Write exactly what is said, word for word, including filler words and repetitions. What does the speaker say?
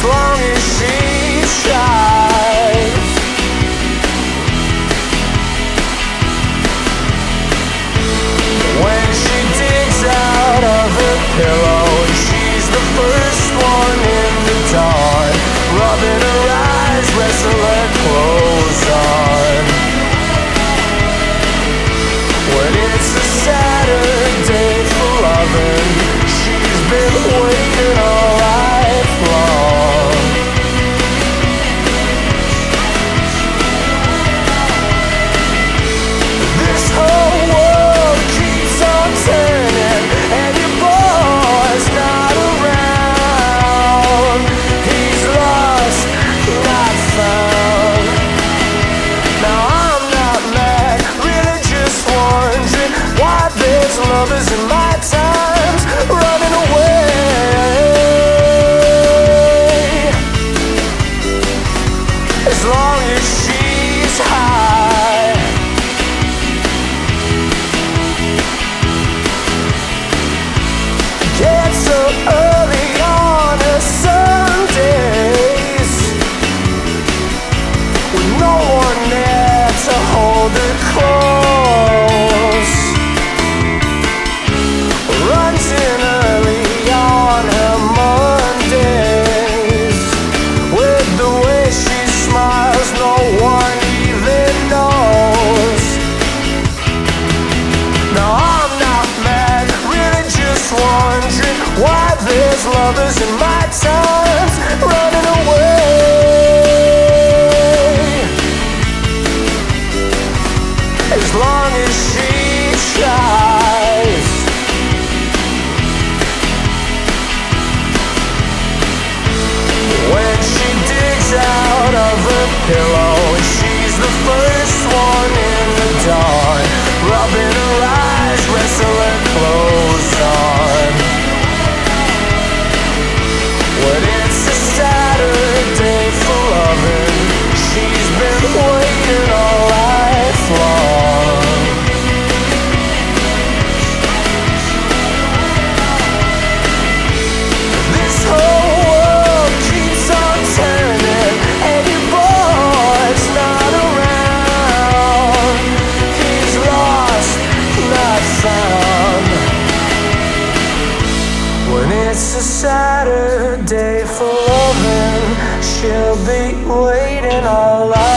as long as she shines. When she digs out of her pillow, she's the first one in the dawn, rubbing her eyes, wrestling her clothes on. When it's a Saturday for loving, she's been waiting all life long. This whole world keeps on turning, and your boy's not around. He's lost, not found. Now I'm not mad, really just wondering why there's lovers in my times running away. As long as she's high. Gets up early on a Sundays, with no one there to hold her close. Runs in early on her Mondays, with the way she smiles no one even knows. Now I'm not mad, really just wondering why there's lovers in my times running away. As long as she tries. When she digs out of her pillow, she's the first one in the dawn, rubbing her eyes, wrestling her clothes on. When it's a Saturday for loving, she's been waiting all life long. This whole world keeps on turning, and your boy's not around. He's lost, not found. When it's a Saturday for loving, she'll be waiting all night.